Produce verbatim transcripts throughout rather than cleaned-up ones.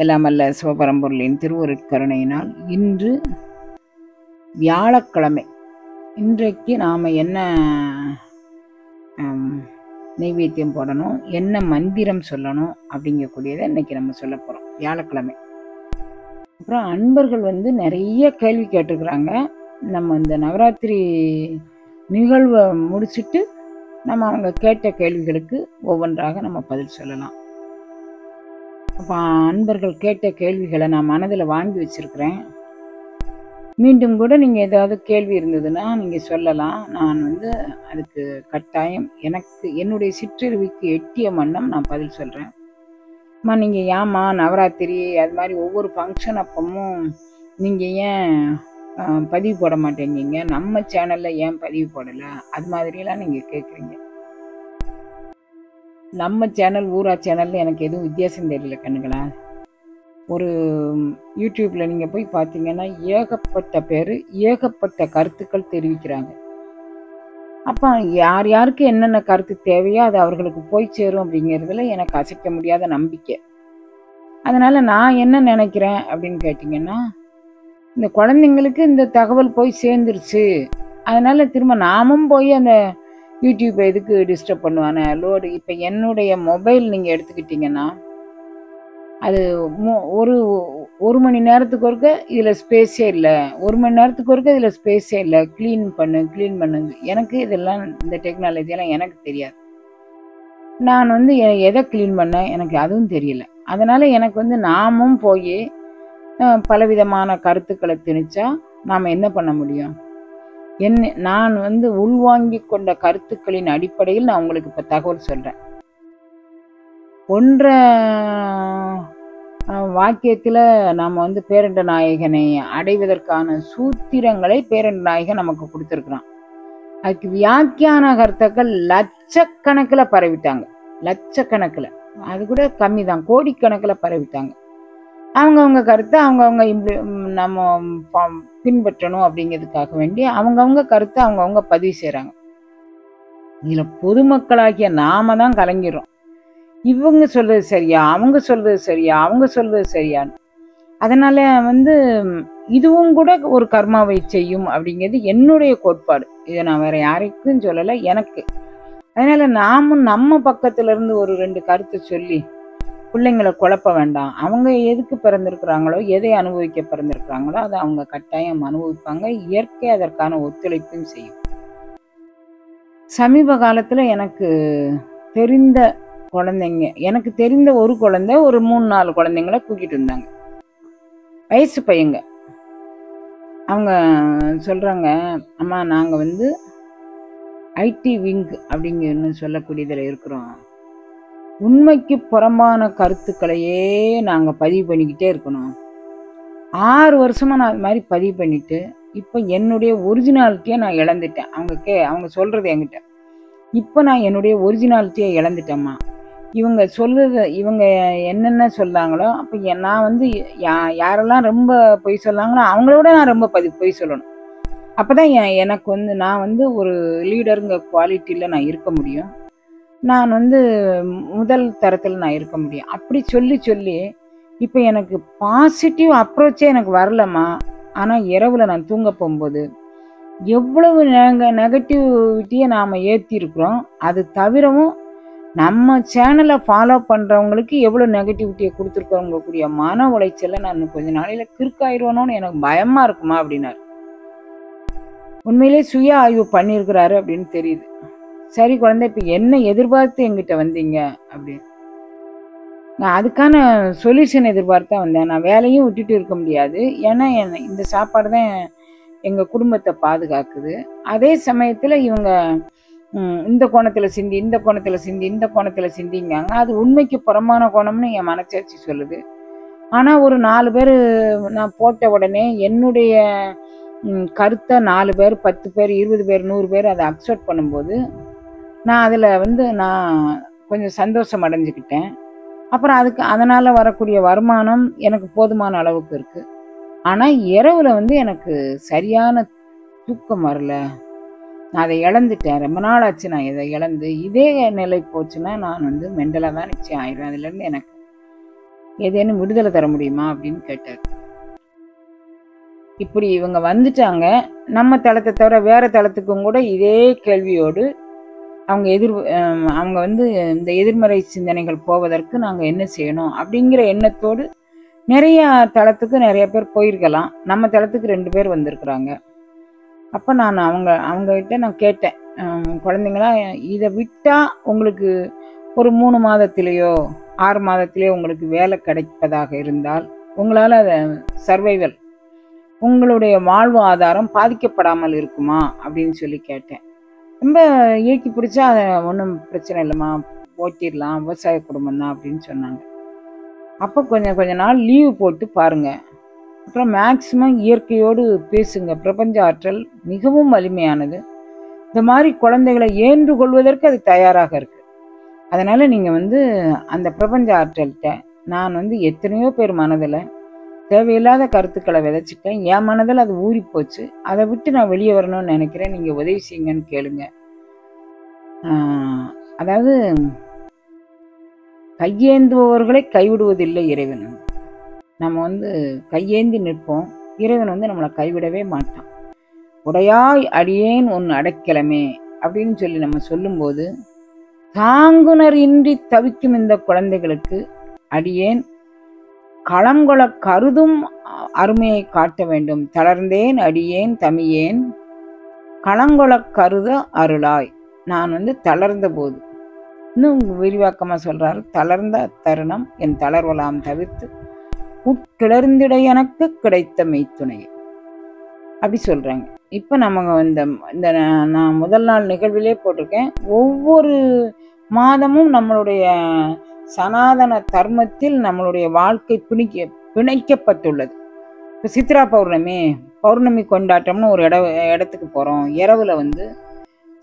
எல்லாமல்ல சிவபரம்பொருளின் திருவருட்கருணையினால் இன்று வியாழக்கிழமை. இன்றைக்கு நாம் என்ன நைவேத்தியம் போடணும், என்ன மந்திரம் சொல்லணும் அப்படிங்கக்கூடியதை இன்றைக்கி நம்ம சொல்ல போகிறோம் வியாழக்கிழமை. அப்புறம் அன்பர்கள் வந்து நிறைய கேள்வி கேட்டிருக்கிறாங்க. நம்ம இந்த நவராத்திரி நிகழ்வை முடிச்சுட்டு நம்ம அவங்க கேட்ட கேள்விகளுக்கு ஒவ்வொன்றாக நம்ம பதில் சொல்லலாம். அப்போ அன்பர்கள் கேட்ட கேள்விகளை நான் மனதில் வாங்கி வச்சுருக்கிறேன். மீண்டும் கூட நீங்கள் ஏதாவது கேள்வி இருந்ததுன்னா நீங்கள் சொல்லலாம். நான் வந்து அதுக்கு கட்டாயம் எனக்கு என்னுடைய சிற்றறிவுக்கு எட்டிய மன்னம் நான் பதில் சொல்கிறேன். அம்மா நீங்கள் ஏம்மா நவராத்திரி அது மாதிரி ஒவ்வொரு ஃபங்க்ஷன் அப்பமும் நீங்கள் ஏன் பதிவு போட மாட்டேங்கிங்க, நம்ம சேனலில் ஏன் பதிவு போடலை, அது மாதிரிலாம் நீங்கள் கேட்குறீங்க. நம்ம சேனல் ஊரா சேனலில் எனக்கு எதுவும் வித்தியாசம் தெரியல கண்ணுங்களா. ஒரு யூடியூப்பில் நீங்கள் போய் பார்த்தீங்கன்னா ஏகப்பட்ட பேர் ஏகப்பட்ட கருத்துக்கள் தெரிவிக்கிறாங்க. அப்போ யார் யாருக்கு என்னென்ன கருத்து தேவையோ அது அவர்களுக்கு போய் சேரும் அப்படிங்கிறதுல எனக்கு அசைக்க முடியாத நம்பிக்கை. அதனால் நான் என்ன நினைக்கிறேன் அப்படின்னு கேட்டிங்கன்னா, இந்த குழந்தைங்களுக்கு இந்த தகவல் போய் சேர்ந்துருச்சு, அதனால் திரும்ப நாமும் போய் அந்த யூடியூப் எதுக்கு டிஸ்டர்ப் பண்ணுவானே லோடு. இப்போ என்னுடைய மொபைல் நீங்கள் எடுத்துக்கிட்டிங்கன்னா அது ஒரு ஒரு மணி நேரத்துக்கு ஒருக்க இதில் ஸ்பேஸே இல்லை, ஒரு மணி நேரத்துக்கு ஒருக்க இதில் ஸ்பேஸே இல்லை, க்ளீன் பண்ணு க்ளீன் பண்ணுங்க. எனக்கு இதெல்லாம் இந்த டெக்னாலஜியெல்லாம் எனக்கு தெரியாது. நான் வந்து எதை க்ளீன் பண்ணேன் எனக்கு அதுவும் தெரியல. அதனால் எனக்கு வந்து நாமும் போய் பலவிதமான கருத்துக்களை திணிச்சா நாம் என்ன பண்ண முடியும்? என்ன நான் வந்து உள்வாங்கி கொண்ட கருத்துக்களின் அடிப்படையில் நான் உங்களுக்கு இப்போ தகவல் சொல்கிறேன். ஒன்றை வாக்கியத்தில் நாம் வந்து பேரண்ட நாயகனை அடைவதற்கான சூத்திரங்களை பேரண்ட நாயகன் நமக்கு கொடுத்துருக்குறான். அதுக்கு வியாக்கியான கருத்துக்கள் லட்சக்கணக்கில் பரவிட்டாங்க, லட்சக்கணக்கில், அது கூட கம்மி தான், கோடிக்கணக்கில் பரவிட்டாங்க. அவங்கவுங்க கருத்தை அவங்கவுங்க இம்ப்ளி நம்ம பின்பற்றணும் அப்படிங்கிறதுக்காக வேண்டி அவங்கவுங்க கருத்தை அவங்கவுங்க பதிவு செய்கிறாங்க. இதில் பொதுமக்களாகிய நாம தான் கலங்கிறோம். இவங்க சொல்கிறது சரியா, அவங்க சொல்கிறது சரியா, அவங்க சொல்கிறது சரியான்னு. அதனால் வந்து இதுவும் கூட ஒரு கர்மாவை செய்யும் அப்படிங்கிறது என்னுடைய கோட்பாடு. இதை நான் வேறு யாருக்கும் சொல்லலை, எனக்கு. அதனால் நாமும் நம்ம பக்கத்துலேருந்து ஒரு ரெண்டு கருத்தை சொல்லி பிள்ளைங்களை குழப்ப வேண்டாம். அவங்க எதுக்கு பிறந்திருக்கிறாங்களோ, எதை அனுபவிக்க பிறந்திருக்கிறாங்களோ அதை அவங்க கட்டாயம் அனுபவிப்பாங்க. இயற்கை அதற்கான ஒத்துழைப்பும் செய்யும். சமீப காலத்தில் எனக்கு தெரிந்த குழந்தைங்க, எனக்கு தெரிந்த ஒரு குழந்தை ஒரு மூணு நாலு குழந்தைங்கள கூட்டிகிட்டு இருந்தாங்க, வயசு பையங்க. அவங்க சொல்கிறாங்க, அம்மா நாங்கள் வந்து ஐடி விங் அப்படிங்கன்னு சொல்லக்கூடியதில் இருக்கிறோம். உண்மைக்கு புறம்பான கருத்துக்களையே நாங்கள் பதிவு பண்ணிக்கிட்டே இருக்கணும். ஆறு வருஷமாக நான் அது மாதிரி பதிவு பண்ணிவிட்டு இப்போ என்னுடைய ஒரிஜினாலிட்டியை நான் இழந்துட்டேன். அவங்க கே அவங்க சொல்கிறது என்கிட்ட இப்போ நான் என்னுடைய ஒரிஜினாலிட்டியை இழந்துட்டேம்மா. இவங்க சொல்கிறது, இவங்க என்னென்ன சொல்கிறாங்களோ அப்போ நான் வந்து யா யாரெல்லாம் ரொம்ப பொய் சொல்கிறாங்களோ அவங்களோட நான் ரொம்ப பதி பொய் சொல்லணும். அப்போ தான் எனக்கு வந்து நான் வந்து ஒரு லீடருங்க குவாலிட்டியில் நான் இருக்க முடியும், நான் வந்து முதல் தரத்தில் நான் இருக்க முடியும். அப்படி சொல்லி சொல்லி இப்போ எனக்கு பாசிட்டிவ் அப்ரோச்சே எனக்கு வரலம்மா. ஆனால் இரவில் நான் தூங்க போகும்போது எவ்வளவு நெக நெகட்டிவிட்டியை நாம் ஏற்றிருக்கிறோம், அது தவிரவும் நம்ம சேனலை ஃபாலோ பண்ணுறவங்களுக்கு எவ்வளோ நெகட்டிவிட்டியை கொடுத்துருக்கவங்க கூடிய மன உளைச்சலை நான் கொஞ்ச நாளையில் கிறுக்காயிடுவானோன்னு எனக்கு பயமாக இருக்குமா அப்படின்னாரு. உண்மையிலே சுய ஆய்வு பண்ணியிருக்கிறாரு அப்படின்னு தெரியுது. சரி குழந்தை, இப்போ என்ன எதிர்பார்த்து எங்கிட்ட வந்தீங்க அப்படின்னு நான் அதுக்கான சொல்யூஷன் எதிர்பார்த்தா வந்தேன். நான் வேலையும் விட்டுட்டு இருக்க முடியாது, ஏன்னா என் இந்த சாப்பாடு தான் எங்கள் குடும்பத்தை பாதுகாக்குது. அதே சமயத்தில் இவங்க இந்த கோணத்தில் சிந்தி இந்த கோணத்தில் சிந்தி இந்த கோணத்தில் சிந்திங்காங்க. அது உண்மைக்கு புறமான கோணம்னு என் மனசாட்சி சொல்லுது. ஆனால் ஒரு நாலு பேர் நான் போட்ட உடனே என்னுடைய கருத்தை நாலு பேர் பத்து பேர் இருபது பேர் நூறு பேர் அதை அக்செப்ட் பண்ணும்போது நான் அதில் வந்து நான் கொஞ்சம் சந்தோஷம் அடைஞ்சிக்கிட்டேன். அப்புறம் அதுக்கு அதனால் வரக்கூடிய வருமானம் எனக்கு போதுமான அளவுக்கு இருக்குது. ஆனால் இரவில் வந்து எனக்கு சரியான தூக்கம் வரல, நான் அதை இழந்துட்டேன். ரொம்ப நாள் ஆச்சு நான் இதை இழந்து. இதே நிலை போச்சுன்னா நான் வந்து மெண்டலாக தான் நிச்சயம் ஆயிடுவேன். அதுலேருந்து எனக்கு ஏதேனும் விடுதலை தர முடியுமா அப்படின்னு கேட்டார். இப்படி இவங்க வந்துட்டாங்க. நம்ம தளத்தை தவிர வேறு தளத்துக்கும் கூட இதே கேள்வியோடு அவங்க எதிர் அவங்க வந்து இந்த எதிர்மறை சிந்தனைகள் போவதற்கு நாங்கள் என்ன செய்யணும் அப்படிங்கிற எண்ணத்தோடு நிறையா தளத்துக்கு நிறைய பேர் போயிருக்கலாம். நம்ம தளத்துக்கு ரெண்டு பேர் வந்திருக்கிறாங்க. அப்போ நான் அவங்க அவங்ககிட்ட நான் கேட்டேன், குழந்தைங்களா இதை விட்டால் உங்களுக்கு ஒரு மூணு மாதத்திலேயோ ஆறு மாதத்திலேயோ உங்களுக்கு வேலை கிடைப்பதாக இருந்தால் உங்களால் அதை சர்வைவல் உங்களுடைய வாழ்வு ஆதாரம் பாதிக்கப்படாமல் இருக்குமா அப்படின்னு சொல்லி கேட்டேன். ரொம்ப இயக்கி பிடிச்சா அதை ஒன்றும் பிரச்சனை இல்லைம்மா, ஓட்டிடலாம், விவசாய குடும்பம் தான் அப்படின்னு சொன்னாங்க. அப்போ கொஞ்சம் கொஞ்ச நாள் லீவு போட்டு பாருங்கள், அப்புறம் மேக்சிமம் இயற்கையோடு பேசுங்க, பிரபஞ்ச ஆற்றல் மிகவும் வலிமையானது, இந்த மாதிரி குழந்தைகளை ஏன்று கொள்வதற்கு அது தயாராக இருக்குது, அதனால் நீங்கள் வந்து அந்த பிரபஞ்ச ஆற்றல்கிட்ட நான் வந்து எத்தனையோ பேர் மனதில் தேவையில்லாத கருத்துக்களை விதைச்சிட்டேன், என் மனதில் அது ஊறி போச்சு, அதை விட்டு நான் வெளியே வரணும்னு நினைக்கிறேன், நீங்கள் உதவி செய்யுங்கன்னு கேளுங்க. அதாவது கையேந்துபவர்களை கைவிடுவதில்லை இறைவன். நம்ம வந்து கையேந்தி நிற்போம், இறைவன் வந்து நம்மளை கைவிடவே மாட்டான். உடையாய் அடியேன் உன் அடைக்கலமே அப்படின்னு சொல்லி நம்ம சொல்லும்போது தாங்குனர் இன்றி தவிக்கும் இந்த குழந்தைகளுக்கு அடியேன் களங்கொள கருதும் அருமையை காட்ட வேண்டும், தளர்ந்தேன் அடியேன் தமியேன் களங்கொள கருத அருளாய். நான் வந்து தளர்ந்த போது, இன்னும் விரிவாக்கமாக சொல்கிறாரு, தளர்ந்த தருணம் என் தளர்வலாம் தவிர்த்து உட்கிளர்ந்திட எனக்கு கிடைத்த மெய்த்துணையை அப்படி சொல்கிறாங்க. இப்போ நம்ம இந்த இந்த நான் முதல் நாள் நிகழ்விலே போட்டிருக்கேன், ஒவ்வொரு மாதமும் நம்மளுடைய சனாதன தர்மத்தில் நம்மளுடைய வாழ்க்கை பிணிக்க பிணைக்கப்பட்டுள்ளது. இப்போ சித்ரா பௌர்ணமி பௌர்ணமி கொண்டாட்டம்னு ஒரு இட இடத்துக்கு போகிறோம், இரவில் வந்து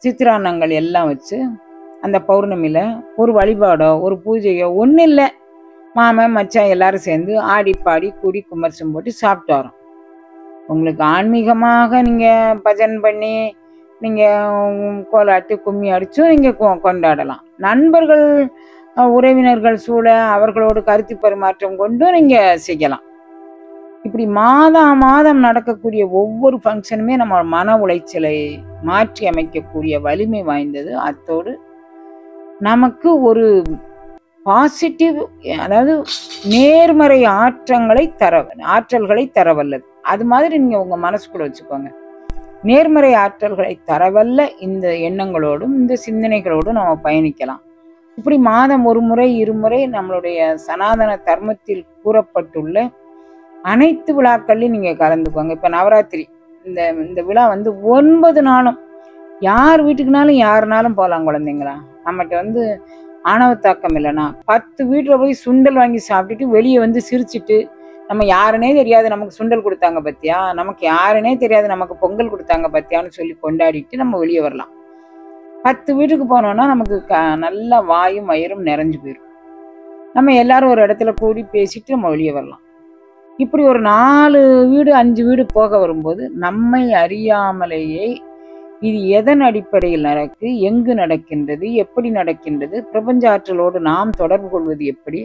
சித்திராண்ணங்கள் எல்லாம் வச்சு அந்த பௌர்ணமியில் ஒரு வழிபாடோ ஒரு பூஜையோ ஒன்றும் இல்லை, மாமன் மச்சான் எல்லோரும் சேர்ந்து ஆடி பாடி கூடி குமரசம் போட்டு சாப்பிட்டு வரோம். உங்களுக்கு ஆன்மீகமாக நீங்கள் பஜன் பண்ணி நீங்கள் கோலாட்டு கும்மி அடிச்சும் நீங்கள் கொண்டாடலாம், நண்பர்கள் உறவினர்கள் சூழ அவர்களோடு கருத்து பரிமாற்றம் கொண்டும் நீங்கள் செய்யலாம். இப்படி மாதம் மாதம் நடக்கக்கூடிய ஒவ்வொரு ஃபங்க்ஷனுமே நம்ம மன உளைச்சலை மாற்றி அமைக்கக்கூடிய வலிமை வாய்ந்தது. அத்தோடு நமக்கு ஒரு பாசிட்டிவ், அதாவது நேர்மறை ஆற்றங்களை தர ஆற்றல்களை தரவல்லது. அது மாதிரி நீங்கள் உங்கள் மனசுக்குள்ள வச்சுக்கோங்க, நேர்மறை ஆற்றல்களை தரவல்ல இந்த எண்ணங்களோடும் இந்த சிந்தனைகளோடும் நம்ம பயணிக்கலாம். இப்படி மாதம் ஒரு முறை இருமுறை நம்மளுடைய சனாதன தர்மத்தில் கூறப்பட்டுள்ள அனைத்து விழாக்கள்லையும் நீங்கள் கலந்துக்குவாங்க. இப்போ நவராத்திரி இந்த இந்த விழா வந்து ஒன்பது நாளும் யார் வீட்டுக்குனாலும் யாருனாலும் போகலாம் குழந்தைங்களா. நம்மகிட்ட வந்து ஆணவத்தாக்கம் இல்லைன்னா பத்து வீட்டில் போய் சுண்டல் வாங்கி சாப்பிட்டுட்டு வெளியே வந்து சிரிச்சுட்டு நம்ம யாருனே தெரியாது நமக்கு சுண்டல் கொடுத்தாங்க பற்றியா, நமக்கு யாருனே தெரியாது நமக்கு பொங்கல் கொடுத்தாங்க பற்றியான்னு சொல்லி கொண்டாடிட்டு நம்ம வெளியே வரலாம். பத்து வீட்டுக்கு போனோன்னா நமக்கு க நல்லா வாயும் வயிறும் நிறைஞ்சு போயிடும். நம்ம எல்லாரும் ஒரு இடத்துல கூடி பேசிட்டு நம்ம வெளியே வரலாம். இப்படி ஒரு நாலு வீடு அஞ்சு வீடு போக வரும்போது நம்மை அறியாமலேயே இது எதன் அடிப்படையில் நடக்கு, எங்கு நடக்கின்றது, எப்படி நடக்கின்றது, பிரபஞ்ச ஆற்றலோடு நாம் தொடர்பு கொள்வது எப்படி,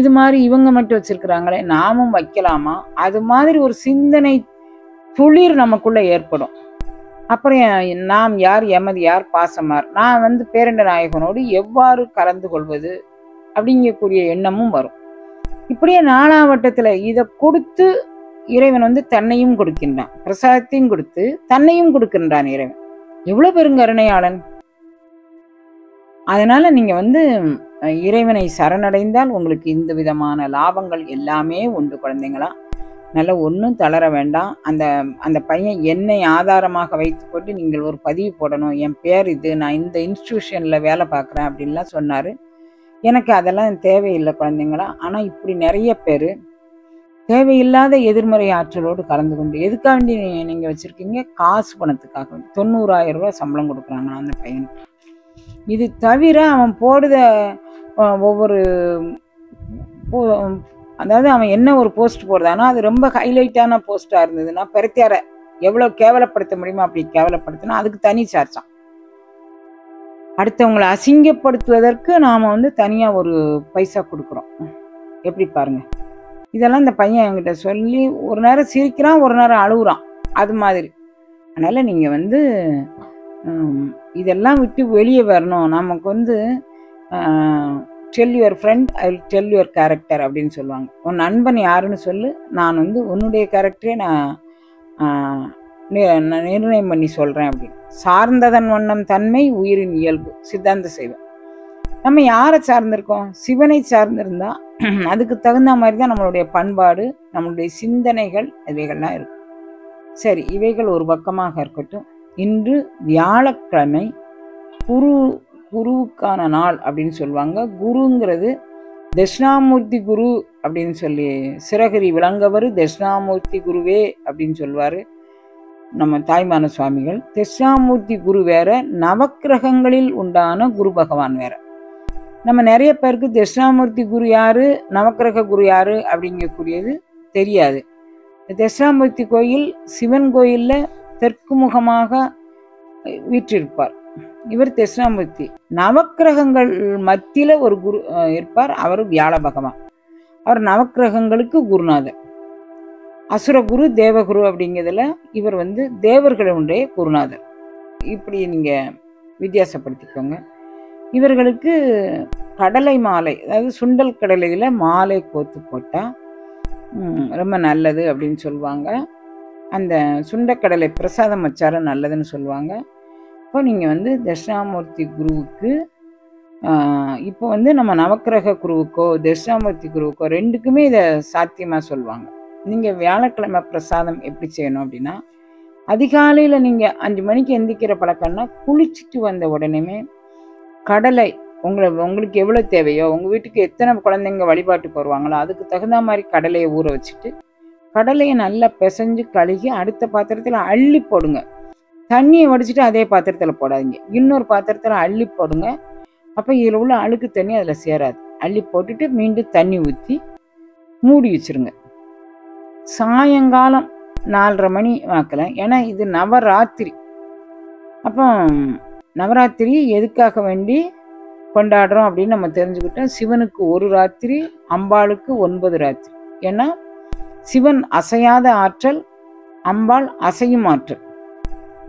இது மாதிரி இவங்க மட்டும் வச்சுருக்கிறாங்களே நாமும் வைக்கலாமா, அது மாதிரி ஒரு சிந்தனை துளிர் நமக்குள்ளே ஏற்படும். அப்புறம் நாம் யார், எமது யார், பாசமார், நான் வந்து பேரண்ட நாயகனோடு எவ்வாறு கலந்து கொள்வது அப்படிங்கக்கூடிய எண்ணமும் வரும். இப்படியே நாலாவட்டத்தில் இதை கொடுத்து இறைவன் வந்து தன்னையும் கொடுக்கின்றான், பிரசாதத்தையும் கொடுத்து தன்னையும் கொடுக்கின்றான் இறைவன். எவ்வளோ பெருங்கருணையாளன்! அதனால் நீங்கள் வந்து இறைவனை சரணடைந்தால் உங்களுக்கு இந்த விதமான லாபங்கள் எல்லாமே உண்டு குழந்தைங்களா. நல்லா ஒன்றும் தளர வேண்டாம். அந்த அந்த பையன் என்னை ஆதாரமாக வைத்து போட்டு நீங்கள் ஒரு பதிவு போடணும், என் பேர் இது, நான் இந்த இன்ஸ்டிடியூஷனில் வேலை பார்க்குறேன் அப்படின்லாம் சொன்னார். எனக்கு அதெல்லாம் தேவையில்லை குழந்தைங்களா. ஆனால் இப்படி நிறைய பேர் தேவையில்லாத எதிர்மறை ஆற்றலோடு கலந்து கொண்டு எதுக்காக வேண்டி நீங்கள் வச்சுருக்கீங்க, காசு பணத்துக்காக வேண்டி. தொண்ணூறாயிரம் ரூபா சம்பளம் கொடுக்குறாங்களா அந்த பையன். இது தவிர அவன் போடுத ஒவ்வொரு, அதாவது அவன் என்ன ஒரு போஸ்ட் போடுறானோ அது ரொம்ப ஹைலைட்டான போஸ்ட்டாக இருந்ததுன்னா பெருத்தியார எவ்வளோ கேவலப்படுத்த முடியுமோ அப்படி கேவலப்படுத்தினா அதுக்கு தனி சார்ஜான். அடுத்தவங்களை அசிங்கப்படுத்துவதற்கு நாம் வந்து தனியாக ஒரு பைசா கொடுக்குறோம். எப்படி பாருங்க. இதெல்லாம் இந்த பையன் என்கிட்ட சொல்லி ஒரு நேரம் சிரிக்கிறான், ஒரு நேரம் அழுகுறான், அது மாதிரி. அதனால் நீங்கள் வந்து இதெல்லாம் விட்டு வெளியே வரணும். நமக்கு வந்து tell your friend I will tell your character அப்படின்னு சொல்லுவாங்க. உன் நண்பன் யாருன்னு சொல்லு, நான் வந்து உன்னுடைய கேரக்டரே நான் நிர்ணயம் பண்ணி சொல்கிறேன் அப்படின்னு. சார்ந்ததன் வண்ணம் தன்மை உயிரின் இயல்பு சித்தாந்த செய்வேன். நம்ம யாரை சார்ந்திருக்கோம்? சிவனை சார்ந்திருந்தால் அதுக்கு தகுந்த மாதிரி தான் நம்மளுடைய பண்பாடு, நம்மளுடைய சிந்தனைகள், இவைகள்லாம் இருக்கும். சரி, இவைகள் ஒரு பக்கமாக இருக்கட்டும். இன்று வியாழக்கிழமை குரு, குருவுக்கான நாள் அப்படின்னு சொல்லுவாங்க. குருங்கிறது தட்சிணாமூர்த்தி குரு அப்படின்னு சொல்லி சிறகிரி விளங்கவர் தட்சிணாமூர்த்தி குருவே அப்படின்னு சொல்வார் நம்ம தாய்மான சுவாமிகள். தட்சிணாமூர்த்தி குரு வேற, நவக்கிரகங்களில் உண்டான குரு பகவான் வேற. நம்ம நிறைய பேருக்கு தட்சிணாமூர்த்தி குரு யாரு, நவக்கிரக குரு யாரு அப்படிங்கக்கூடியது தெரியாது. தட்சிணாமூர்த்தி கோயில் சிவன் கோயிலில் தெற்கு முகமாக வீற்றிருப்பார். இவர் தட்சிணாமூர்த்தி. நவக்கிரகங்கள் மத்தியில் ஒரு குரு இருப்பார், அவர் வியாழ பகவான். அவர் நவக்கிரகங்களுக்கு குருநாதர், அசுரகுரு தேவகுரு அப்படிங்கிறதுல இவர் வந்து தேவர்களுடைய குருநாதர். இப்படி நீங்கள் வித்தியாசப்படுத்திக்கோங்க. இவர்களுக்கு கடலை மாலை, அதாவது சுண்டல் கடலையில் மாலை கோத்து போட்டால் ரொம்ப நல்லது அப்படின்னு சொல்லுவாங்க. அந்த சுண்டக்கடலை பிரசாதம் வச்சாரம் நல்லதுன்னு சொல்லுவாங்க. இப்போ நீங்கள் வந்து தட்சிணாமூர்த்தி குருவுக்கு, இப்போ வந்து நம்ம நவக்கிரக குருவுக்கோ தட்சிணாமூர்த்தி குருவுக்கோ ரெண்டுக்குமே இதை சாத்தியமாக சொல்லுவாங்க. நீங்கள் வியாழக்கிழமை பிரசாதம் எப்படி செய்யணும் அப்படின்னா, அதிகாலையில் நீங்கள் அஞ்சு மணிக்கு எந்திக்கிற பழக்கம்னா, குளிச்சுட்டு வந்த உடனேமே கடலை உங்களை உங்களுக்கு எவ்வளோ தேவையோ, உங்கள் வீட்டுக்கு எத்தனை குழந்தைங்க வழிபாட்டுக்கு வருவாங்களோ அதுக்கு தகுந்த மாதிரி கடலையை ஊற வச்சுட்டு, கடலையை நல்லா பிசைஞ்சு கழுகி அடுத்த பாத்திரத்தில் அள்ளி போடுங்க. தண்ணியை வடிச்சிட்டு அதே பாத்திரத்தில் போடாதீங்க, இன்னொரு பாத்திரத்தில் அள்ளி போடுங்க. அப்போ இதில் உள்ள அழுக்கு தண்ணி அதில் சேராது. அள்ளி போட்டுட்டு மீண்டும் தண்ணி ஊற்றி மூடி வச்சுருங்க. சாயங்காலம் நாலரை மணி வாக்கலை, ஏன்னா இது நவராத்திரி. அப்போ நவராத்திரி எதுக்காக வேண்டி கொண்டாடுறோம் அப்படின்னு நம்ம தெரிஞ்சுக்கிட்டோம். சிவனுக்கு ஒரு ராத்திரி, அம்பாளுக்கு ஒன்பது ராத்திரி. ஏன்னா சிவன் அசையாத ஆற்றல், அம்பாள் அசையும் ஆற்றல்.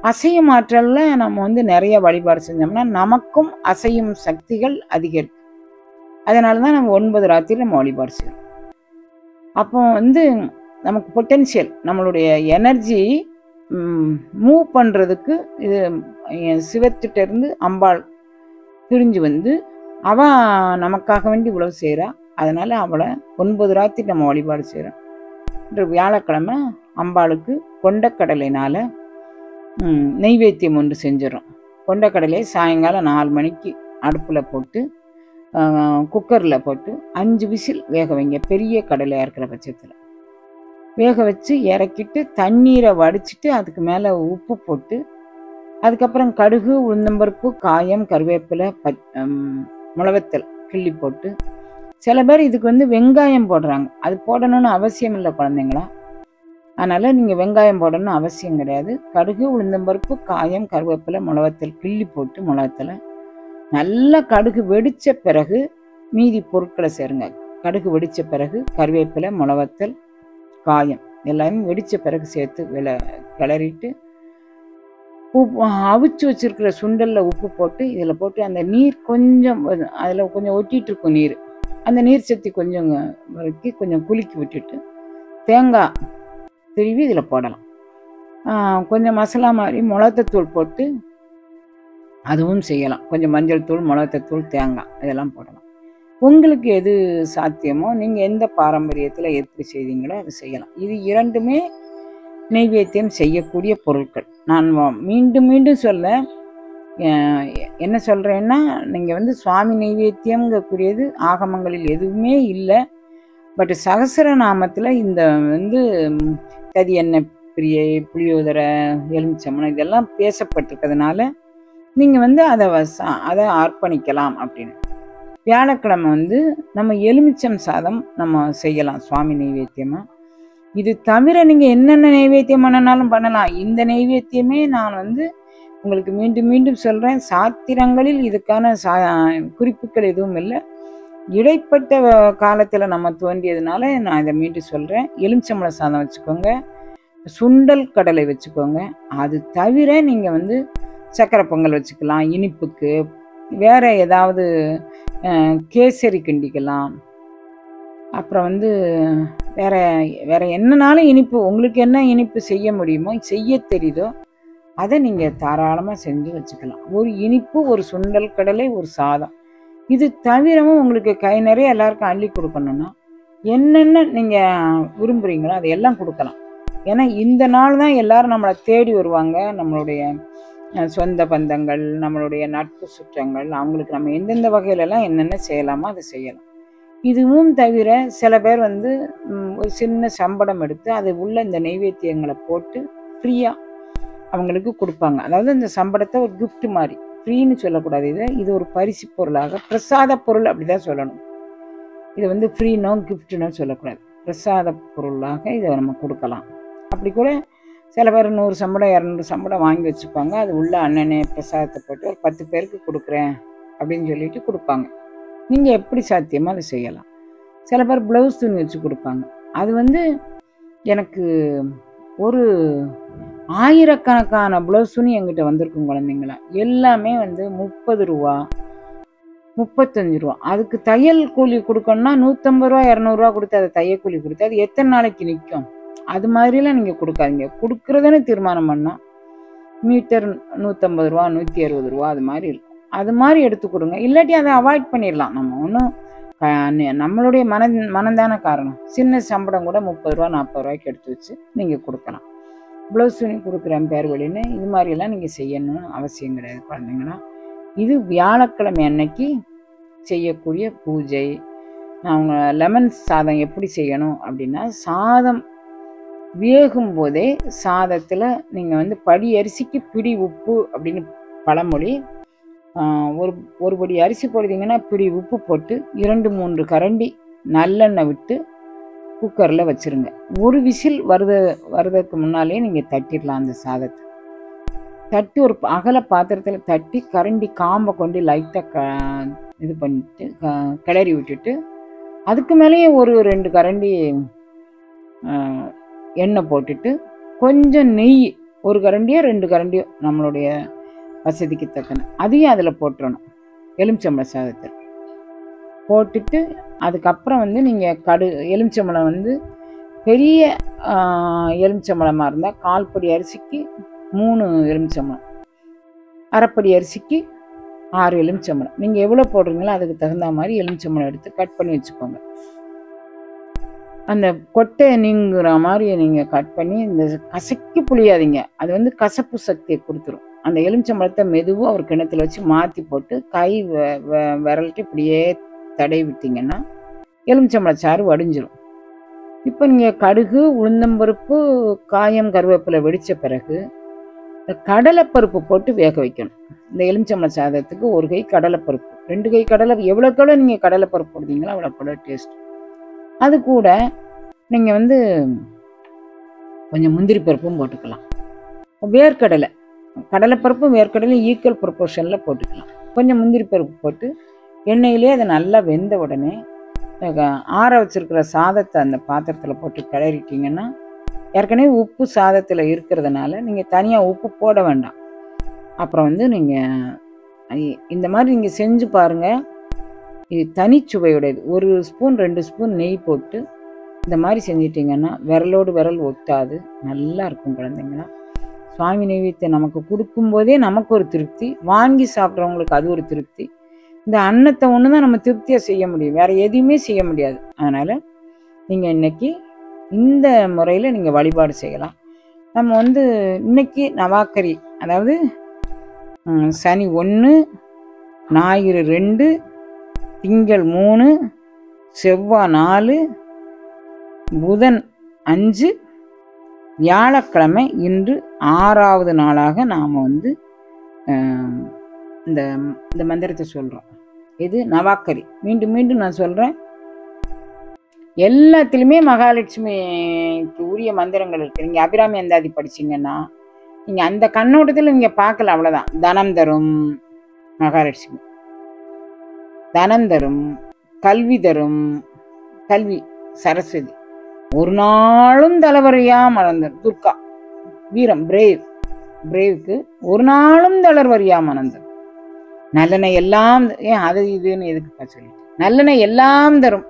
அசையும் ஆற்றலில் நம்ம வந்து நிறைய வழிபாடு செஞ்சோம்னா நமக்கும் அசையும் சக்திகள் அதிகரிக்கும். அதனால தான் நம்ம ஒன்பது ராத்திரி நம்ம வழிபாடு செய்யணும். அப்போ வந்து நமக்கு பொட்டென்ஷியல், நம்மளுடைய எனர்ஜி மூவ் பண்ணுறதுக்கு இது சிவத்திட்டேருந்து அம்பாள் பிரிஞ்சு வந்து அவள் நமக்காக வேண்டி இவ்வளவு செய்கிறா. அதனால் அவளை ஒன்பது ராத்திரி நம்ம வழிபாடு செய்கிறோம். இன்று வியாழக்கிழமை அம்பாளுக்கு கொண்டக்கடலைனால் நெய்வேத்தியம் ஒன்று செஞ்சிடும். கொண்டக்கடலையை சாயங்காலம் நாலு மணிக்கு அடுப்பில் போட்டு குக்கரில் போட்டு அஞ்சு விசில் வேக வைங்க. பெரிய கடலையாக இருக்கிற பட்சத்தில் வேக வச்சு இறக்கிட்டு தண்ணீரை வடிச்சிட்டு அதுக்கு மேலே உப்பு போட்டு, அதுக்கப்புறம் கடுகு, உளுந்தம்பருப்பு, காயம், கருவேப்பிலை, பச் மிளவத்தல் கிள்ளி போட்டு. சில பேர் இதுக்கு வந்து வெங்காயம் போடுறாங்க. அது போடணும்னு அவசியம் இல்லை குழந்தைங்களா, அதனால் நீங்கள் வெங்காயம் போடணும்னு அவசியம் கிடையாது. கடுகு, உளுந்தம்பருப்பு, காயம், கருவேப்பிலை, மிளவத்தல் கிள்ளி போட்டு, மிளவத்தலை நல்லா கடுகு வெடித்த பிறகு மீதி பொருட்களை சேருங்க. கடுகு வெடித்த பிறகு கருவேப்பிலை, மிளவத்தல், காயம் எல்லாமே வெடித்த பிறகு சேர்த்து விள கிளறிட்டு உப்பு அவிச்சு வச்சுருக்கிற சுண்டலில் உப்பு போட்டு இதில் போட்டு அந்த நீர் கொஞ்சம் அதில் கொஞ்சம் ஒட்டிகிட்டு இருக்கும் நீர், அந்த நீர் சத்தி கொஞ்சம் வரைக்கி கொஞ்சம் குலுக்கி விட்டுட்டு தேங்காய் திருவி இதில் போடலாம். கொஞ்சம் மசாலா மாதிரி மிளகாத்தூள் போட்டு அதுவும் செய்யலாம். கொஞ்சம் மஞ்சள் தூள், மிளகாத்தூள், தேங்காய் இதெல்லாம் போடலாம். உங்களுக்கு எது சாத்தியமோ, நீங்கள் எந்த பாரம்பரியத்தில் எப்படி செய்தீங்களோ அது செய்யலாம். இது இரண்டுமே நெய்வேத்தியம் செய்யக்கூடிய பொருட்கள். நான் மீண்டும் மீண்டும் சொல்ல என்ன சொல்கிறேன்னா, நீங்கள் வந்து சுவாமி நெய்வேத்தியம்ங்கக்கூடியது ஆகமங்களில் எதுவுமே இல்லை. பட் சகசரநாமத்தில் இந்த வந்து கதி என்ன பிரியை, புளியோதரை, எலுமிச்சம்பழம் இதெல்லாம் பேசப்பட்டிருக்கிறதுனால நீங்கள் வந்து அதை அதை அர்ப்பணிக்கலாம் அப்படின்னு. வியாழக்கிழமை வந்து நம்ம எலுமிச்சம் சாதம் நம்ம செய்யலாம் சுவாமி நெய்வேத்தியமாக. இது தவிர நீங்கள் என்னென்ன நெய்வேத்தியம் பண்ணனாலும் பண்ணலாம். இந்த நெய்வேத்தியமே நான் வந்து உங்களுக்கு மீண்டும் மீண்டும் சொல்கிறேன். சாத்திரங்களில் இதுக்கான சா குறிப்புகள் எதுவும் இல்லை. இடைப்பட்ட காலத்தில் நம்ம தோன்றியதுனால நான் இதை மீட்டு சொல்கிறேன். எலுமிச்சம்பழ சாதம் வச்சுக்கோங்க, சுண்டல் கடலை வச்சுக்கோங்க. அது தவிர நீங்கள் வந்து சக்கரை பொங்கல் வச்சுக்கலாம், இனிப்புக்கு வேறு ஏதாவது கேசரி கிண்டிக்கலாம். அப்புறம் வந்து வேறு வேறு என்னன்னாலும் இனிப்பு, உங்களுக்கு என்ன இனிப்பு செய்ய முடியுமோ செய்ய தெரியுதோ அதை நீங்கள் தாராளமாக செஞ்சு வச்சுக்கலாம். ஒரு இனிப்பு, ஒரு சுண்டல் கடலை, ஒரு சாதம். இது தவிரவும் உங்களுக்கு கை நிறைய எல்லாருக்கும் அள்ளி கொடுக்கணும்னா என்னென்ன நீங்கள் விரும்புகிறீங்களோ அதையெல்லாம் கொடுக்கலாம். ஏன்னா இந்த நாள் தான் எல்லோரும் நம்மளை தேடி வருவாங்க. நம்மளுடைய சொந்த பந்தங்கள், நம்மளுடைய நட்பு சுற்றங்கள், அவங்களுக்கு நம்ம எந்தெந்த வகையிலலாம் என்னென்ன செய்யலாமோ அதை செய்யலாம். இதுவும் தவிர சில பேர் வந்து ஒரு சின்ன சம்படம் எடுத்து அது உள்ள இந்த நெய்வேத்தியங்களை போட்டு ஃப்ரீயாக அவங்களுக்கு கொடுப்பாங்க. அதாவது இந்த சம்படத்தை ஒரு கிஃப்ட் மாதிரி, ஃப்ரீன்னு சொல்லக்கூடாது, இதை இது ஒரு பரிசு பொருளாக, பிரசாத பொருள் அப்படி தான் சொல்லணும். இது வந்து ஃப்ரீனோ கிஃப்ட்னோ சொல்லக்கூடாது, பிரசாத பொருளாக இதை நம்ம கொடுக்கலாம். அப்படி கூட சில பேர் நூறு சம்படம் இரநூறு சம்படம் வாங்கி வச்சுப்பாங்க. அது உள்ள அண்ணனே பிரசாதத்தை போட்டு ஒரு பத்து பேருக்கு கொடுக்குறேன் அப்படின்னு சொல்லிட்டு கொடுப்பாங்க. நீங்கள் எப்படி சாத்தியமாக அதை செய்யலாம். சில பேர் ப்ளவுஸ் துணி வச்சு கொடுப்பாங்க. அது வந்து எனக்கு ஒரு ஆயிரக்கணக்கான ப்ளவுஸ் துணி எங்கிட்ட வந்திருக்கும் குழந்தைங்களா. எல்லாமே வந்து முப்பது ரூபா முப்பத்தஞ்சு ரூபா அதுக்கு தையல் கூலி கொடுக்கணும்னா நூற்றம்பது ரூபா இரநூறுவா கொடுத்து அதை தையல் கூலி கொடுத்து அது எத்தனை நாளைக்கு நிற்கும்? அது மாதிரிலாம் நீங்கள் கொடுக்காதீங்க. கொடுக்குறதுன்னு தீர்மானம் பண்ணால் மீட்டர் நூற்றம்பது ரூபா நூற்றி அறுபது ரூபா அது மாதிரி இருக்கும். அது மாதிரி எடுத்து கொடுங்க. இல்லாட்டி அதை அவாய்ட் பண்ணிடலாம். நம்ம ஒன்றும் நம்மளுடைய மன மனந்தான காரணம். சின்ன சம்பளம் கூட முப்பது ரூபா நாற்பது ரூபாய்க்கு எடுத்து வச்சு நீங்கள் கொடுக்கலாம். ப்ளவுஸ் துணி கொடுக்குறேன் பேர் வழின்னு இது மாதிரிலாம் நீங்கள் செய்யணும்னு அவசியம் கிடையாது குழந்தைங்களா. இது வியாழக்கிழமை அன்னைக்கு செய்யக்கூடிய பூஜை. அவங்க லெமன் சாதம் எப்படி செய்யணும் அப்படின்னா, சாதம் வேகும் போதே சாதத்தில் நீங்கள் வந்து படி அரிசிக்கு பிடி உப்பு அப்படின்னு பழமொழி. ஒரு ஒரு படி அரிசி போடுறீங்கன்னா பிடி உப்பு போட்டு இரண்டு மூன்று கரண்டி நல்லெண்ணெய் விட்டு குக்கரில் வச்சுருங்க. ஒரு விசில் வருத வருவதற்கு முன்னாலே நீங்கள் தட்டிடலாம். அந்த சாதத்தை தட்டி ஒரு அகல பாத்திரத்தில் தட்டி கரண்டி காம்பை கொண்டு லைட்டாக க இது பண்ணிட்டு கிளறி விட்டுட்டு அதுக்கு மேலேயே ஒரு ரெண்டு கரண்டி எண்ணெய் போட்டுட்டு கொஞ்சம் நெய், ஒரு கரண்டியோ ரெண்டு கரண்டியோ நம்மளுடைய வசதிக்கு தக்கன அதையும் அதில் போட்டுடணும். எலுமிச்சம்பழ சாதத்தை போட்டுட்டு அதுக்கப்புறம் வந்து நீங்கள் கடு எலுமிச்சம்பழம் வந்து பெரிய எலுமிச்சம்பழமாக இருந்தால் கால்படி அரிசிக்கு மூணு எலுமிச்சம்பழம், அரைப்படி அரிசிக்கு ஆறு எலுமிச்சம்பழம். நீங்கள் எவ்வளோ போடுறீங்களோ அதுக்கு தகுந்த மாதிரி எலுமிச்சம்பழம் எடுத்து கட் பண்ணி வச்சுக்கோங்க. அந்த கொட்டை நீங்குற மாதிரி நீங்கள் கட் பண்ணி இந்த கசக்கி புளியாதீங்க. அது வந்து கசப்பு சக்தியை கொடுத்துரும். அந்த எலுமிச்சம்பழத்தை மெதுவாக ஒரு கிணத்துல வச்சு மாற்றி போட்டு கை விரல்ட்டு இப்படியே தடவி விட்டிங்கன்னா எலுமிச்சம்பழச்சாறு வடிஞ்சிடும். இப்போ நீங்கள் கடுகு உளுந்தம்பருப்பு காயம் கருவேப்பிலை வெடித்த பிறகு இந்த கடலைப்பருப்பு போட்டு வேக வைக்கணும். இந்த எலுமிச்சம்பழ சாதத்துக்கு ஒரு கை கடலைப்பருப்பு, ரெண்டு கை கடலை, எவ்வளோக்கெவ்வளோ நீங்கள் கடலைப்பருப்பு போடுறீங்களோ அவ்வளோக்கெவ்வளோ டேஸ்ட். அது கூட நீங்கள் வந்து கொஞ்சம் முந்திரி பருப்பும் போட்டுக்கலாம். வேர்க்கடலை, கடலைப்பருப்பும் வேர்க்கடலையும் ஈக்குவல் ப்ரொப்போர்ஷனில் போட்டுக்கலாம். கொஞ்சம் முந்திரி பருப்பு போட்டு எண்ணெயிலே அதை நல்லா வெந்த உடனே ஆற வச்சுருக்கிற சாதத்தை அந்த பாத்திரத்தில் போட்டு கிளறிட்டிங்கன்னா, ஏற்கனவே உப்பு சாதத்தில் இருக்கிறதுனால நீங்கள் தனியாக உப்பு போட வேண்டாம். அப்புறம் வந்து நீங்கள் இந்த மாதிரி நீங்கள் செஞ்சு பாருங்கள். இது தனிச்சுவையுடையது. ஒரு ஸ்பூன் ரெண்டு ஸ்பூன் நெய் போட்டு இந்த மாதிரி செஞ்சிட்டிங்கன்னா விரலோடு விரல் ஒட்டாது, நல்லா இருக்கும் குழந்தைங்களா. சுவாமி நெய்வேத்தியத்தை நமக்கு கொடுக்கும்போதே நமக்கு ஒரு திருப்தி, வாங்கி சாப்பிட்றவங்களுக்கு அது ஒரு திருப்தி. இந்த அன்னத்தை ஒன்று தான் நம்ம திருப்தியாக செய்ய முடியும், வேறு எதையுமே செய்ய முடியாது. அதனால் நீங்கள் இன்றைக்கி இந்த முறையில் நீங்கள் வழிபாடு செய்யலாம். நம்ம வந்து இன்றைக்கி நவாக்கரி, அதாவது சனி ஒன்று, ஞாயிறு ரெண்டு, திங்கள் மூணு, செவ்வாய் நாலு, புதன் அஞ்சு, வியாழக்கிழமை இன்று ஆறாவது நாளாக நாம் வந்து இந்த இந்த மந்திரத்தை சொல்கிறோம். இது நவாக்கரி. மீண்டும் மீண்டும் நான் சொல்கிறேன், எல்லாத்துலேயுமே மகாலட்சுமிக்கு உரிய மந்திரங்கள் இருக்குது. நீங்கள் அபிராமி அந்தாதி படிச்சிங்கன்னா நீங்கள் அந்த கண்ணோட்டத்தில் நீங்கள் பார்க்கல, அவ்வளோதான். தனம் தரும் மகாலட்சுமி, தனம் தரும், கல்வி தரும் கல்வி சரஸ்வதி. ஒரு நாளும் தளர்வறியா மணந்தர் துர்கா. வீரம் பிரேவ், பிரேவுக்கு ஒரு நாளும் தளர்வறியா மணந்தர். நல்லனை எல்லாம் ஏன் அது இதுன்னு எதுக்கு சொல்லி, நல்லனை எல்லாம் தரும்.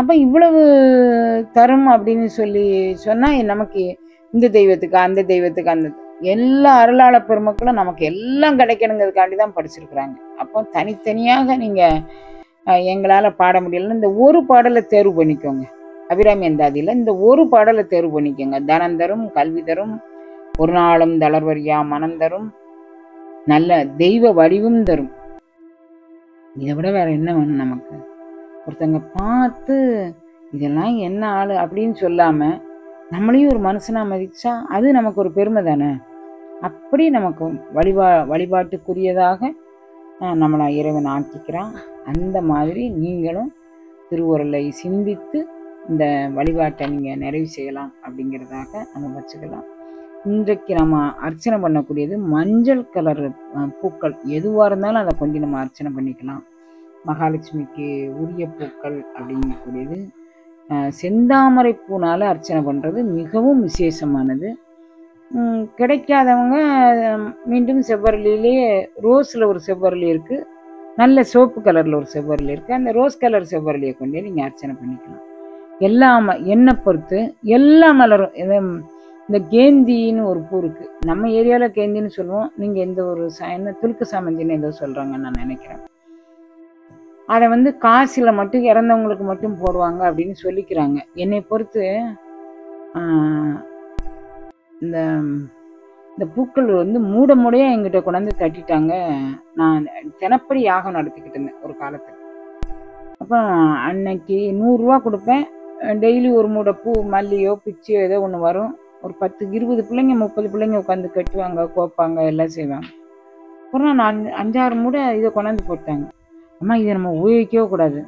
அப்ப இவ்வளவு தரும் அப்படின்னு சொல்லி சொன்னா நமக்கு இந்த தெய்வத்துக்கு அந்த தெய்வத்துக்கு அந்த எல்லா அருளாள பெருமக்களும் நமக்கு எல்லாம் கிடைக்கணுங்கிறதுக்காண்டி தான் படிச்சிருக்கிறாங்க. அப்போ தனித்தனியாக நீங்க எங்களால பாட முடியலன்னு இந்த ஒரு பாடலை தேர்வு பண்ணிக்கோங்க. அபிராமி அந்தாதியில இந்த ஒரு பாடலை தேர்வு பண்ணிக்கோங்க. தனந்தரும் கல்வி தரும், ஒரு நாளும் தளர்வரியா மனம் தரும், நல்ல தெய்வ வடிவும் தரும். இதை விட வேற என்ன வேணும் நமக்கு? ஒருத்தங்க பார்த்து இதெல்லாம் என்ன ஆளு அப்படின்னு சொல்லாம நம்மளையும் ஒரு மனுஷனா மதிச்சா அது நமக்கு ஒரு பெருமை தானே. அப்படி நமக்கு வழிபா வழிபாட்டுக்குரியதாக நம்மளை இறைவன் ஆக்கிக்கிறான். அந்த மாதிரி நீங்களும் திருவுருளை சிந்தித்து இந்த வழிபாட்டை நீங்கள் நிறைவு செய்யலாம் அப்படிங்கிறதாக நம்ம வச்சுக்கலாம். இன்றைக்கு நம்ம அர்ச்சனை பண்ணக்கூடியது மஞ்சள் கலர் பூக்கள். எதுவாக இருந்தாலும் அதை கொஞ்சம் நம்ம அர்ச்சனை பண்ணிக்கலாம். மகாலட்சுமிக்கு உரிய பூக்கள் அப்படிங்கக்கூடியது செந்தாமரை பூனால் அர்ச்சனை பண்ணுறது மிகவும் விசேஷமானது. கிடைக்காதவங்க மீண்டும் செவ்வரளியிலேயே ரோஸில் ஒரு செவ்வரளி இருக்குது, நல்ல சோப்பு கலரில் ஒரு செவ்வரளி இருக்குது. அந்த ரோஸ் கலர் செவ்வரளியை கொண்டே நீங்கள் அர்ச்சனை பண்ணிக்கலாம். எல்லாம் எண்ணெய் பொறுத்து எல்லா மலரும். இந்த கேந்தின்னு ஒரு பூ இருக்குது, நம்ம ஏரியாவில் கேந்தின்னு சொல்லுவோம். நீங்கள் எந்த ஒரு சா என்ன துலுக்கு சாமந்தின்னு ஏதோ சொல்கிறாங்கன்னு நான் நினைக்கிறேன். அதை வந்து காசில் மட்டும் இறந்தவங்களுக்கு மட்டும் போடுவாங்க அப்படின்னு சொல்லிக்கிறாங்க. என்னை பொறுத்து இந்த இந்த பூக்கள் வந்து மூட மூடையாக எங்கிட்ட கொண்டாந்து தட்டிட்டாங்க. நான் தினப்படி யாகம் நடத்திக்கிட்டு இருந்தேன் ஒரு காலத்தில். அப்போ அன்னைக்கு நூறுரூவா கொடுப்பேன். டெய்லி ஒரு மூட பூ மல்லியோ பிச்சியோ ஏதோ ஒன்று வரும். ஒரு பத்து இருபது பிள்ளைங்க முப்பது பிள்ளைங்க உட்காந்து கட்டுவாங்க, கோப்பாங்க, எல்லாம் செய்வாங்க. அப்புறம் நான் அஞ்சாறு மூடை இதை கொண்டாந்து போட்டாங்க. அம்மா இதை நம்ம உபயோகிக்கவே கூடாது,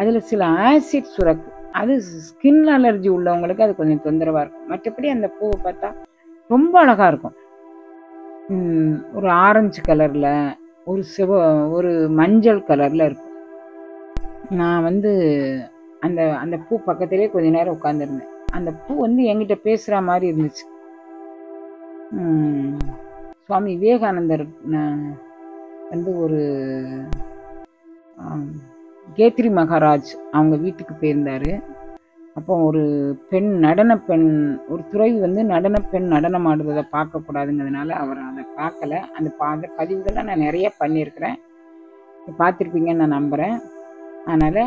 அதில் சில ஆசிட் சுரக்கு, அது ஸ்கின் அலர்ஜி உள்ளவங்களுக்கு அது கொஞ்சம் தொந்தரவாக இருக்கும். மற்றபடி அந்த பூவை பார்த்தா ரொம்ப அழகாக இருக்கும். ஒரு ஆரஞ்சு கலரில், ஒரு சிவ ஒரு மஞ்சள் கலரில் இருக்கும். நான் வந்து அந்த அந்த பூ பக்கத்திலே கொஞ்ச நேரம் உட்காந்துருந்தேன். அந்த பூ வந்து என்கிட்ட பேசுகிற மாதிரி இருந்துச்சு. சுவாமி விவேகானந்தர் வந்து ஒரு கேத்ரி மகாராஜ் அவங்க வீட்டுக்கு போயிருந்தார். அப்போ ஒரு பெண் நடன பெண், ஒரு துறவி வந்து நடன பெண் நடனம் ஆடுறதை பார்க்கக்கூடாதுங்கிறதுனால அவர் அதை பார்க்கலை. அந்த பா அந்த பதிவுகளை நான் நிறைய பண்ணியிருக்கிறேன், பார்த்துருப்பீங்கன்னு நான் நம்புகிறேன். அதனால்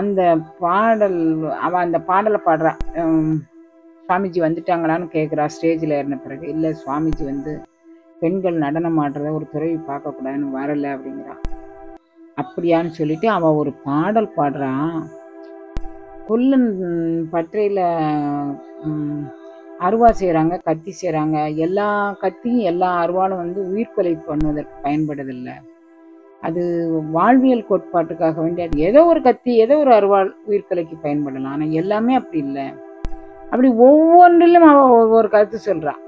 அந்த பாடல் அவள் அந்த பாடலை பாடுறா. சுவாமிஜி வந்துட்டாங்களான்னு கேட்குறா ஸ்டேஜில் ஏறின பிறகு. இல்லை சுவாமிஜி வந்து பெண்கள் நடனம் ஆடுறத ஒரு துறவி பார்க்கக்கூடாதுன்னு வரலை அப்படிங்கிறா. அப்படியான்னு சொல்லிட்டு அவள் ஒரு பாடல் பாடுறான். கொல்லன் பற்றையில் அருவா செய்கிறாங்க, கத்தி செய்கிறாங்க. எல்லா கத்தியும் எல்லா அருவாலும் வந்து உயிர்கொலை பண்ணுவதற்கு பயன்படுதில்லை. அது வாழ்வியல் கோட்பாட்டுக்காக வேண்டிய அது ஏதோ ஒரு கத்தி ஏதோ ஒரு அருவாள் உயிர்கொலைக்கு பயன்படலாம். ஆனால் எல்லாமே அப்படி இல்லை. அப்படி ஒவ்வொன்றிலும் அவள் ஒவ்வொரு கருத்து சொல்கிறான்.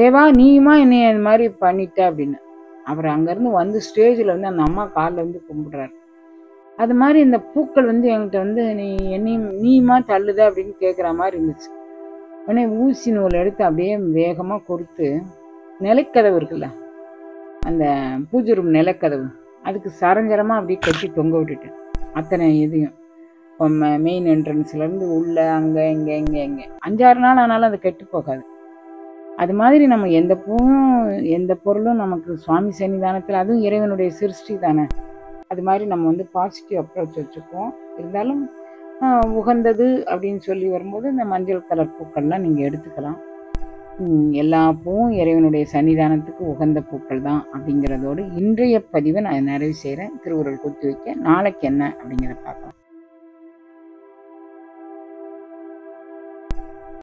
தேவா நீயுமா என்னை அது மாதிரி பண்ணிட்ட அப்படின்னு அவர் அங்கேருந்து வந்து ஸ்டேஜில் வந்து அந்த அம்மா காலில் வந்து கும்பிட்றாரு. அது மாதிரி இந்த பூக்கள் வந்து என்கிட்ட வந்து நீ என்னையும் நீயுமா தள்ளுத அப்படின்னு கேட்குற மாதிரி இருந்துச்சு. உடனே ஊசி நூல் எடுத்து அப்படியே வேகமாக கொடுத்து நிலைக்கதவு இருக்குல்ல, அந்த பூஜை ரூம் நிலைக்கதவு, அதுக்கு சரஞ்சரமாக அப்படியே கட்டி தொங்க விட்டுட்டேன். அத்தனை இதையும் இப்போ மெயின் என்ட்ரன்ஸ்லேருந்து உள்ளே அங்கே இங்கே இங்கே இங்கே அஞ்சாறு நாள் ஆனாலும் அது கெட்டு போகாது. அது மாதிரி நம்ம எந்த பூவும் எந்த பொருளும் நமக்கு சுவாமி சன்னிதானத்தில், அதுவும் இறைவனுடைய சிருஷ்டி தானே. அது மாதிரி நம்ம வந்து பாசிட்டிவ் அப்ரோச் வச்சுக்குவோம். இருந்தாலும் உகந்தது அப்படின்னு சொல்லி வரும்போது இந்த மஞ்சள் கலர் பூக்கள்லாம் நீங்கள் எடுத்துக்கலாம். எல்லா பூவும் இறைவனுடைய சன்னிதானத்துக்கு உகந்த பூக்கள் தான் அப்படிங்கிறதோடு இன்றைய பதிவை நான் நிறைவு செய்கிறேன். திருவுருள் குத்தி வைக்க நாளைக்கு என்ன அப்படிங்கிறத பார்க்கலாம்.